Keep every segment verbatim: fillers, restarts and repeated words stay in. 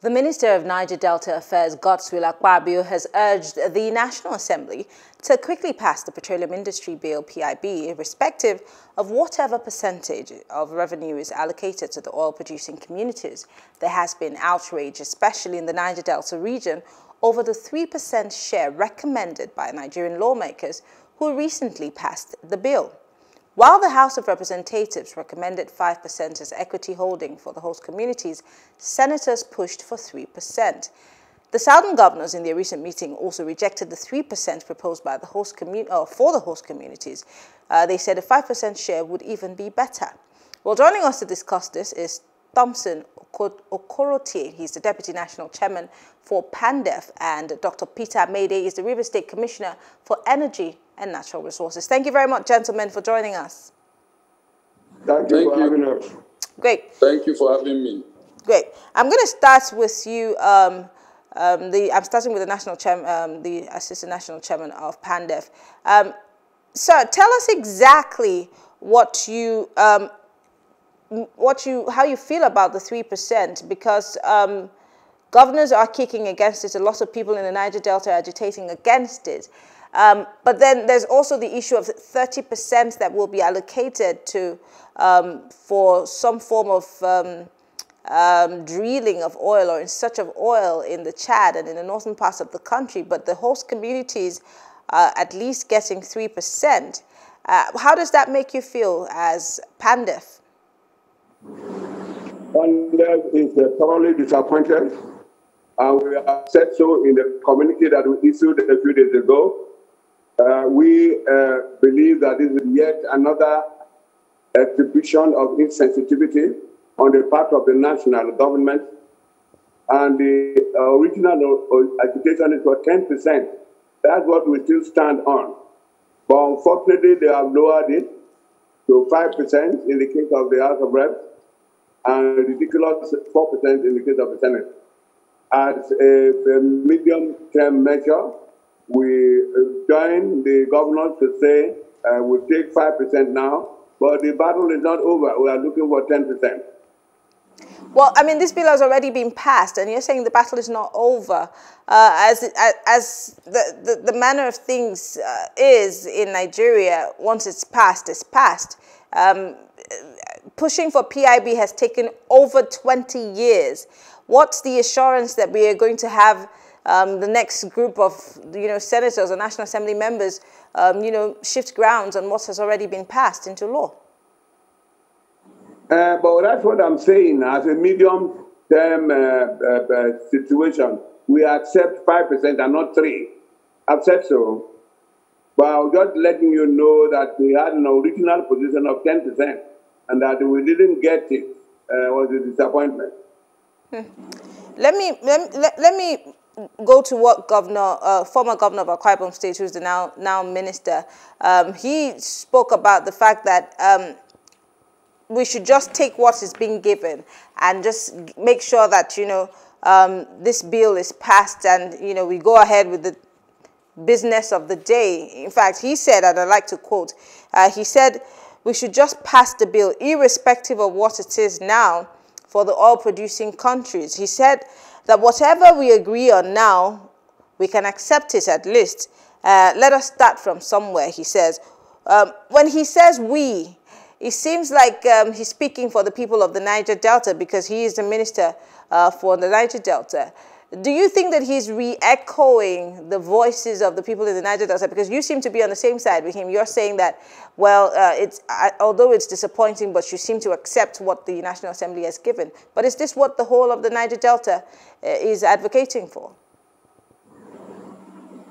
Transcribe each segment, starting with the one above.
The Minister of Niger Delta Affairs, Godswill Akpabio, has urged the National Assembly to quickly pass the Petroleum Industry Bill P I B, irrespective of whatever percentage of revenue is allocated to the oil-producing communities. There has been outrage, especially in the Niger Delta region, over the three percent share recommended by Nigerian lawmakers who recently passed the bill. While the House of Representatives recommended five percent as equity holding for the host communities, senators pushed for three percent. The southern governors in their recent meeting also rejected the three percent proposed by the host commun- or for the host communities. Uh, they said a five percent share would even be better. Well, joining us to discuss this is Thompson Okorotie. He's the Deputy National Chairman for PANDEF, and Doctor Peter Medee is the River State Commissioner for Energy and Natural Resources. Thank you very much, gentlemen, for joining us. Thank you for having us. Great. Thank you for having me. Great. I'm going to start with you. Um, um, the, I'm starting with the national chairman, um, the Assistant National Chairman of PANDEF. Um, sir, tell us exactly what you, um, what you, how you feel about the three percent, because um, governors are kicking against it. A lot of people in the Niger Delta are agitating against it. Um, but then there's also the issue of thirty percent that will be allocated to um, for some form of um, um, drilling of oil or in search of oil in the Chad and in the northern parts of the country. But the host communities are at least getting three percent. Uh, how does that make you feel as PANDEF? PANDEF is thoroughly disappointed. And we have said so in the communique that we issued a few days ago. Uh, we uh, believe that this is yet another exhibition of insensitivity on the part of the national government. And the uh, original uh, agitation is for ten percent. That's what we still stand on. But unfortunately, they have lowered it to five percent in the case of the House of Reps and ridiculous four percent in the case of the Senate. As a, a medium-term measure, we join the governors to say uh, we'll take five percent now, but the battle is not over. We are looking for ten percent. Well, I mean, this bill has already been passed, and you're saying the battle is not over. Uh, as as the, the, the manner of things uh, is in Nigeria, once it's passed, it's passed. Um, pushing for P I B has taken over twenty years. What's the assurance that we are going to have Um, the next group of, you know, senators or National Assembly members, um, you know, shift grounds on what has already been passed into law? Uh, but that's what I'm saying. As a medium-term uh, uh, situation, we accept five percent and not three. I've said so. But I'm just letting you know that we had an original position of ten percent and that we didn't get it uh, was a disappointment. Hmm. Let me... Let, let, let me... go to what governor, uh, former governor of Akwa Ibom State, who's the now now minister, um, he spoke about the fact that um, we should just take what is being given and just make sure that, you know, um, this bill is passed and, you know, we go ahead with the business of the day. In fact, he said, and I'd like to quote, uh, he said, we should just pass the bill irrespective of what it is now for the oil-producing countries. He said that whatever we agree on now, we can accept it at least. Uh, let us start from somewhere, he says. Um, when he says we, it seems like um, he's speaking for the people of the Niger Delta because he is the minister uh, for the Niger Delta. Do you think that he's re-echoing the voices of the people in the Niger Delta? Because you seem to be on the same side with him. You're saying that, well, uh, it's, I, although it's disappointing, but you seem to accept what the National Assembly has given. But is this what the whole of the Niger Delta uh, is advocating for?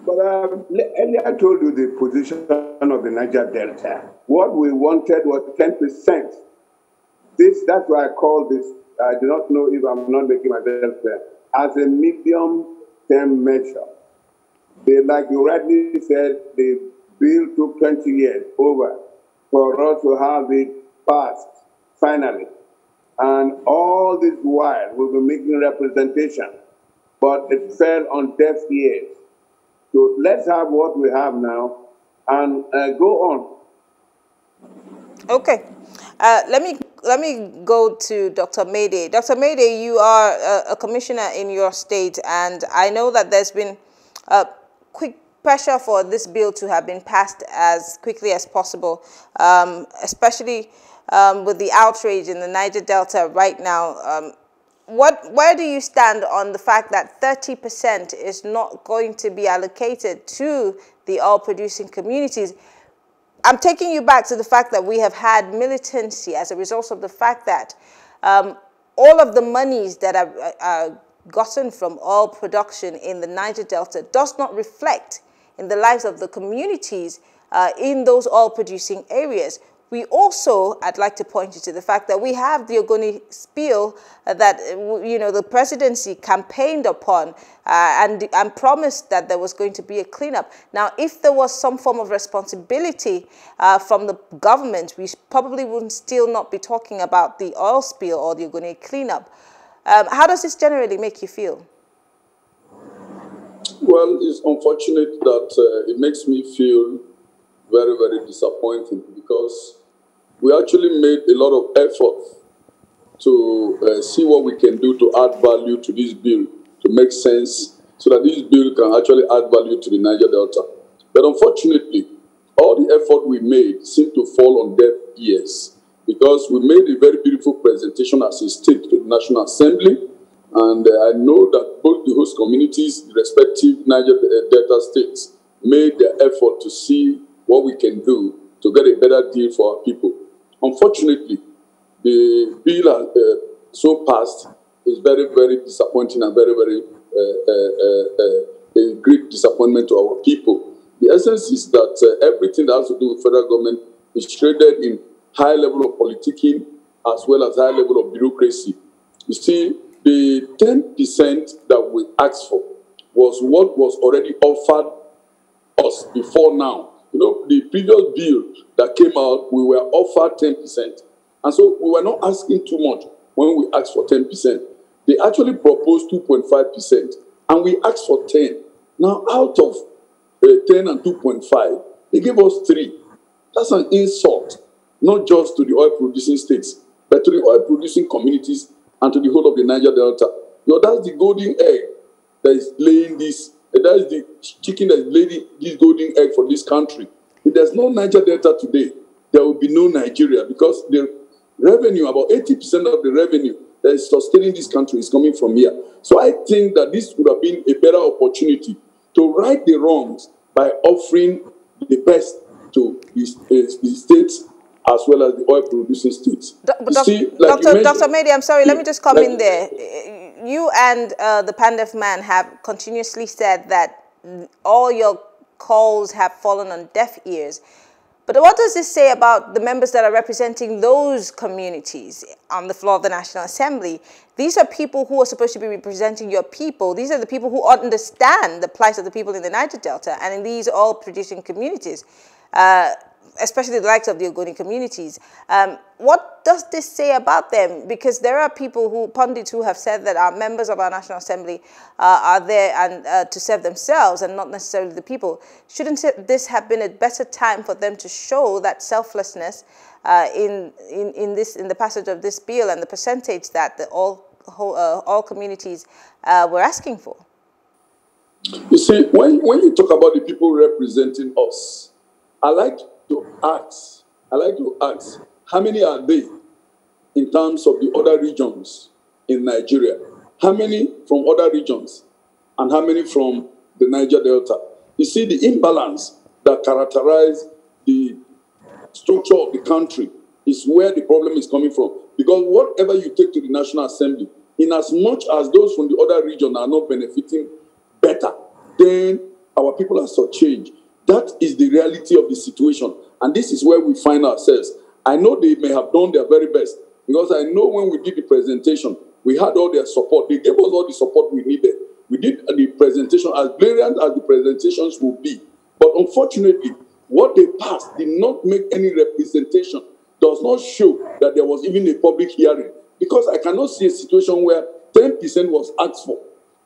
But um, earlier I told you the position of the Niger Delta. What we wanted was ten percent. This, that's why I call this, I do not know if I'm not making myself clear, as a medium-term measure. They, like you rightly said, the bill took twenty years over for us to have it passed, finally. And all this while, we've been making representation, but it fell on deaf ears. So let's have what we have now and uh, go on. Okay. Uh, let me let me go to Doctor Medee. Doctor Medee, you are a, a commissioner in your state, and I know that there's been a quick pressure for this bill to have been passed as quickly as possible, um, especially um, with the outrage in the Niger Delta right now. Um, what where do you stand on the fact that thirty percent is not going to be allocated to the oil-producing communities? I'm taking you back to the fact that we have had militancy as a result of the fact that um, all of the monies that are, are gotten from oil production in the Niger Delta does not reflect in the lives of the communities uh, in those oil-producing areas. We also, I'd like to point you to the fact that we have the Ogoni spill that, you know, the presidency campaigned upon uh, and, and promised that there was going to be a cleanup. Now, if there was some form of responsibility uh, from the government, we probably wouldn't still not be talking about the oil spill or the Ogoni cleanup. Um, how does this generally make you feel? Well, it's unfortunate that uh, it makes me feel very, very disappointing, because we actually made a lot of effort to uh, see what we can do to add value to this bill, to make sense, so that this bill can actually add value to the Niger Delta. But unfortunately, all the effort we made seemed to fall on deaf ears, because we made a very beautiful presentation as a state to the National Assembly, and uh, I know that both the host communities, the respective Niger Delta states, made their effort to see what we can do to get a better deal for our people. Unfortunately, the bill uh, so passed is very, very disappointing and very, very uh, uh, uh, uh, a great disappointment to our people. The essence is that uh, everything that has to do with federal government is traded in high level of politicking as well as high level of bureaucracy. You see, the ten percent that we asked for was what was already offered us before now. You know, the previous bill that came out, we were offered ten percent. And so we were not asking too much when we asked for ten percent. They actually proposed two point five percent, and we asked for ten. Now, out of uh, ten and two point five, they gave us three. That's an insult, not just to the oil-producing states, but to the oil-producing communities and to the whole of the Niger Delta. You know, that's the golden egg that is laying this. That is the chicken that is laying this golden egg for this country. If there's no Niger Delta today, there will be no Nigeria, because the revenue, about eighty percent of the revenue that is sustaining this country is coming from here. So I think that this would have been a better opportunity to right the wrongs by offering the best to the, uh, the states as well as the oil-producing states. Do you see, like Doctor, Doctor Medee, I'm sorry, let me just come like, in there. You and uh, the PANDEF man have continuously said that all your calls have fallen on deaf ears. But what does this say about the members that are representing those communities on the floor of the National Assembly? These are people who are supposed to be representing your people. These are the people who understand the plight of the people in the Niger Delta and in these oil-producing communities, uh, especially the likes of the Ogoni communities. Um, what does this say about them? Because there are people who, pundits who have said that our members of our National Assembly uh, are there and uh, to serve themselves and not necessarily the people. Shouldn't this have been a better time for them to show that selflessness uh, in, in, in, this, in the passage of this bill and the percentage that the all, whole, uh, all communities uh, were asking for? You see, when, when you talk about the people representing us, I like to ask, I like to ask, how many are they in terms of the other regions in Nigeria? How many from other regions and how many from the Niger Delta? You see the imbalance that characterizes the structure of the country is where the problem is coming from. Because whatever you take to the National Assembly, in as much as those from the other region are not benefiting better, then our people are shortchanged. That is the reality of the situation. And this is where we find ourselves. I know they may have done their very best, because I know when we did the presentation, we had all their support. They gave us all the support we needed. We did the presentation as brilliant as the presentations will be. But unfortunately, what they passed did not make any representation, does not show that there was even a public hearing. Because I cannot see a situation where ten percent was asked for.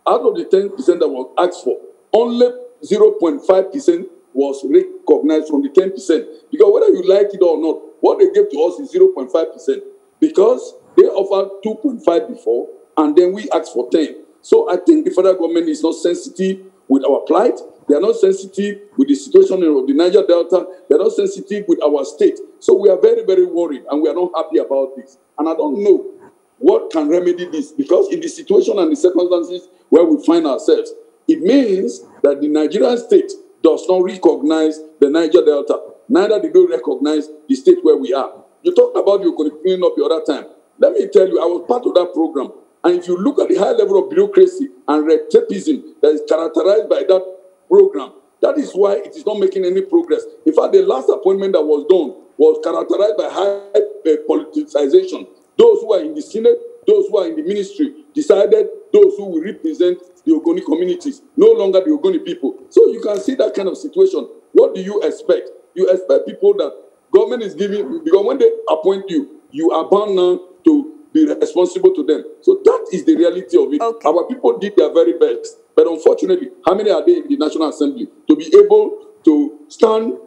Out of the ten percent that was asked for, only zero point five percent was recognized from the ten percent. Because whether you like it or not, what they gave to us is zero point five percent. Because they offered two point five before, and then we asked for ten. So I think the federal government is not sensitive with our plight. They are not sensitive with the situation of the Niger Delta. They are not sensitive with our state. So we are very, very worried, and we are not happy about this. And I don't know what can remedy this, because in the situation and the circumstances where we find ourselves, it means that the Nigerian state does not recognize the Niger Delta. Neither do they recognize the state where we are. You talked about you could clean up the other time. Let me tell you, I was part of that program. And if you look at the high level of bureaucracy and red tapeism that is characterized by that program, that is why it is not making any progress. In fact, the last appointment that was done was characterized by high politicization. Those who are in the Senate, those who are in the ministry, decided those who will represent the Ogoni communities, no longer the Ogoni people. So you can see that kind of situation. What do you expect? You expect people that government is giving, because when they appoint you, you are bound now to be responsible to them. So that is the reality of it. Okay. Our people did their very best, but unfortunately, how many are there in the National Assembly to be able to stand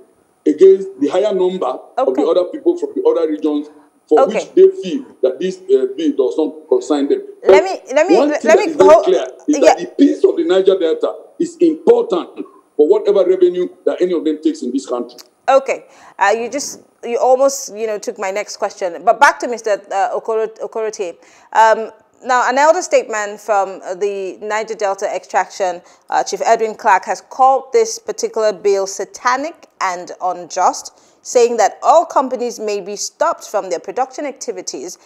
against the higher number okay. of the other people from the other regions for okay. which they feel that this uh, bill does not concern them? Let me, let me, one thing let me, that is very hold, clear is yeah. that the peace of the Niger Delta is important for whatever revenue that any of them takes in this country. Okay, uh, you just, you almost, you know, took my next question. But back to Mister Uh, Okorotie. Um, now, an elder statement from the Niger Delta extraction, uh, Chief Edwin Clark, has called this particular bill satanic and unjust, saying that all companies may be stopped from their production activities um,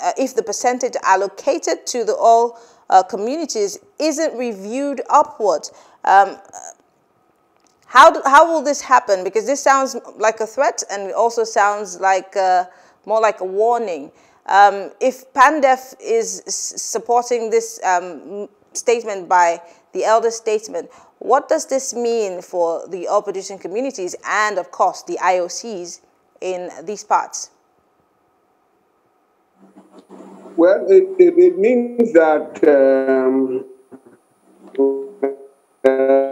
uh, if the percentage allocated to the oil uh, communities isn't reviewed upwards. Um, How, do, how will this happen? Because this sounds like a threat, and it also sounds like a, more like a warning. Um, if PANDEF is supporting this um, statement by the elder statesman, what does this mean for the oil producing communities and, of course, the I O Cs in these parts? Well, it, it, it means that um, uh,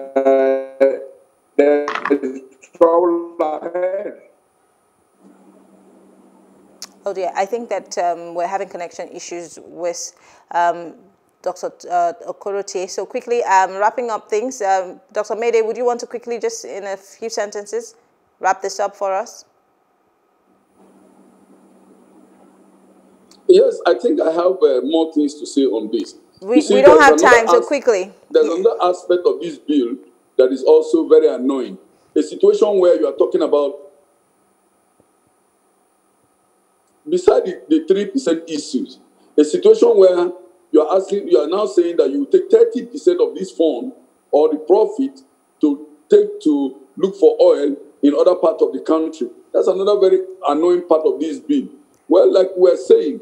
there is trouble ahead. Oh dear, I think that um, we're having connection issues with um, Doctor Uh, Okorotie. So quickly, um, wrapping up things, um, Doctor Medee, would you want to quickly, just in a few sentences, wrap this up for us? Yes, I think I have uh, more things to say on this. We, see, we don't have time, so quickly. There's another aspect of this bill that is also very annoying. A situation where you are talking about, beside the three percent issues, a situation where you are asking, you are now saying that you take thirty percent of this fund or the profit to take to look for oil in other parts of the country. That's another very annoying part of this bill. Well, like we're saying,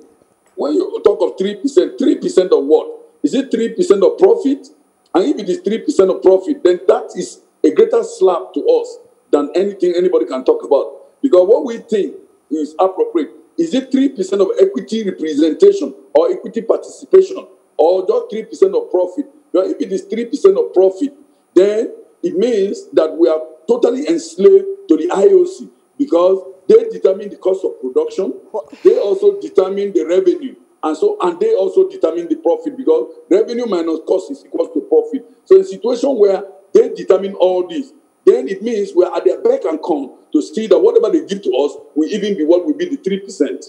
when you talk of three percent, three percent of what? Is it three percent of profit? And if it is three percent of profit, then that is a greater slap to us than anything anybody can talk about. Because what we think is appropriate, is it three percent of equity representation or equity participation, or just three percent of profit? But if it is three percent of profit, then it means that we are totally enslaved to the I O C, because they determine the cost of production, they also determine the revenue. And so, and they also determine the profit, because revenue minus cost is equal to profit. So in a situation where they determine all this, then it means we're at their beck and call to see that whatever they give to us will even be what will be the three percent.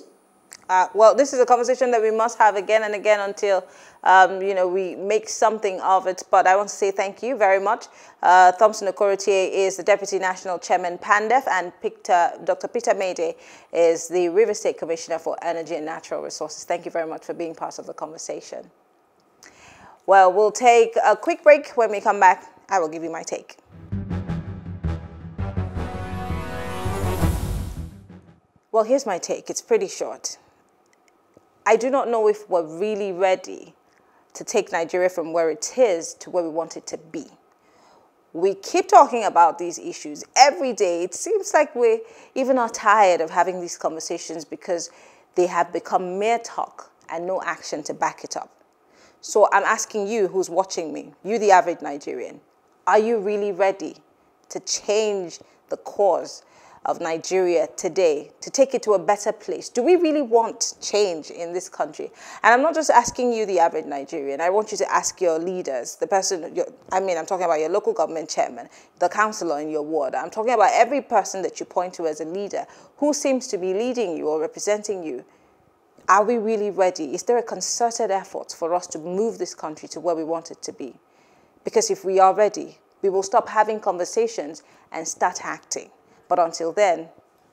Uh, well, this is a conversation that we must have again and again until, um, you know, we make something of it. But I want to say thank you very much. Uh, Thompson Okorotie is the Deputy National Chairman, PANDEF, and Peter, Doctor Peter Medee is the River State Commissioner for Energy and Natural Resources. Thank you very much for being part of the conversation. Well, we'll take a quick break. When we come back, I will give you my take. Well, here's my take. It's pretty short. I do not know if we're really ready to take Nigeria from where it is to where we want it to be. We keep talking about these issues every day. It seems like we even are tired of having these conversations, because they have become mere talk and no action to back it up. So I'm asking you who's watching me, you the average Nigerian, are you really ready to change the course of Nigeria today, to take it to a better place? Do we really want change in this country? And I'm not just asking you, the average Nigerian. I want you to ask your leaders, the person, your, I mean, I'm talking about your local government chairman, the councillor in your ward. I'm talking about every person that you point to as a leader who seems to be leading you or representing you. Are we really ready? Is there a concerted effort for us to move this country to where we want it to be? Because if we are ready, we will stop having conversations and start acting. But until then,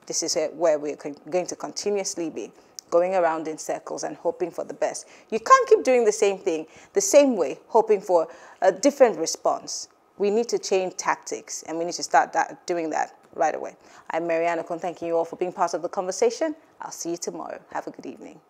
this is where we're going to continuously be, going around in circles and hoping for the best. You can't keep doing the same thing, the same way, hoping for a different response. We need to change tactics, and we need to start that, doing that right away. I'm Mary-Ann Okon, thanking you all for being part of the conversation. I'll see you tomorrow. Have a good evening.